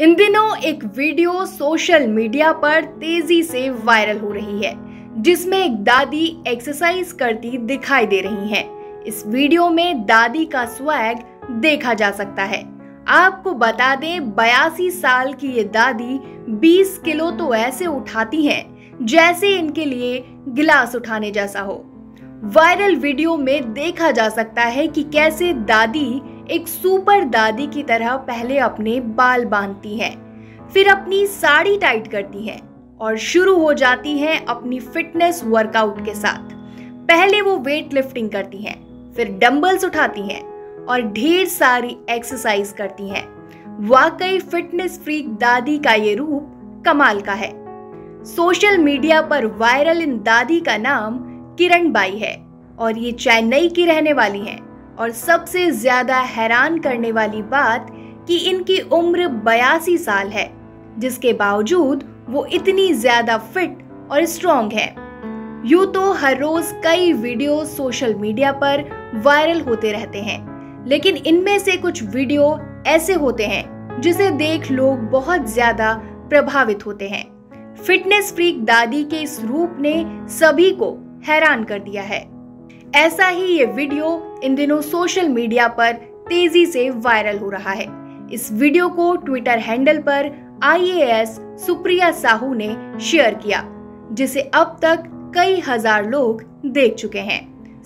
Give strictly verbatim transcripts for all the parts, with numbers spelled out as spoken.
इन दिनों एक video social media पर तेजी से वायरल हो रही है जिसमें एक दादी एक्सरसाइज करती दिखाई दे रही है। इस वीडियो में दादी का स्वैग देखा जा सकता है। आपको बता दें बयासी साल की ये दादी बीस किलो तो ऐसे उठाती हैं जैसे इनके लिए गिलास उठाने जैसा हो। वायरल वीडियो में देखा जा सकता है कि कैसे दादी एक सुपर दादी की तरह पहले अपने बाल बांधती हैं, फिर अपनी साड़ी टाइट करती हैं और शुरू हो जाती हैं अपनी फिटनेस वर्कआउट के साथ। पहले वो वेट लिफ्टिंग करती हैं, फिर डंबल्स उठाती हैं और ढेर सारी एक्सरसाइज करती हैं। वाकई फिटनेस फ्रीक दादी का ये रूप कमाल का है। सोशल मीडिया पर वायरल इन दादी का नाम किरण बाई है और ये चेन्नई की रहने वाली हैं। और सबसे ज्यादा हैरान करने वाली बात कि इनकी उम्र बयासी साल है, जिसके बावजूद वो इतनी ज्यादा फिट और स्ट्रॉन्ग है। यूं तो हर रोज कई वीडियो सोशल मीडिया पर वायरल होते रहते हैं, लेकिन इनमें से कुछ वीडियो ऐसे होते हैं जिसे देख लोग बहुत ज्यादा प्रभावित होते हैं। फिटनेस फ्रीक दादी के इस रूप ने सभी को हैरान कर दिया है। ऐसा ही ये वीडियो इन दिनों सोशल मीडिया पर तेजी से वायरल हो रहा है। इस वीडियो को ट्विटर हैंडल पर I A S Supriya Sahu ने शेयर किया, जिसे अब तक कई हजार लोग देख चुके हैं।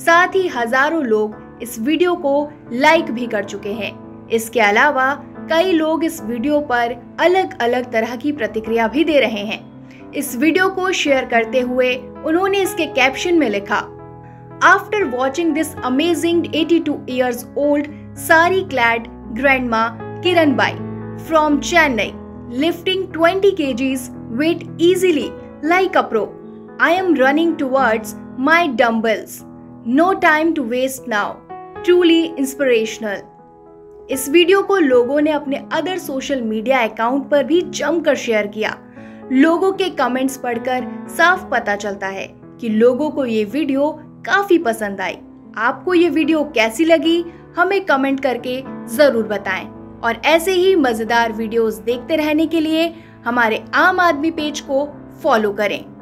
साथ ही हजारों लोग इस वीडियो को लाइक भी कर चुके हैं। इसके अलावा कई लोग इस वीडियो पर अलग अलग तरह की प्रतिक्रिया भी दे रहे हैं। इस वीडियो को शेयर करते हुए उन्होंने इसके कैप्शन में लिखा, after watching this amazing eighty-two years old sari clad grandma Kiran Bai from Chennai lifting twenty kilograms weight easily like a pro, I am running towards my dumbbells, no time to waste now, truly inspirational। इस video को लोगों ने अपने other social media account पर भी जमकर share किया। लोगों के कमेंट्स पढ़कर साफ पता चलता है कि लोगों को ये वीडियो काफी पसंद आई। आपको ये वीडियो कैसी लगी हमें कमेंट करके जरूर बताएं और ऐसे ही मजेदार वीडियोस देखते रहने के लिए हमारे आम आदमी पेज को फॉलो करें।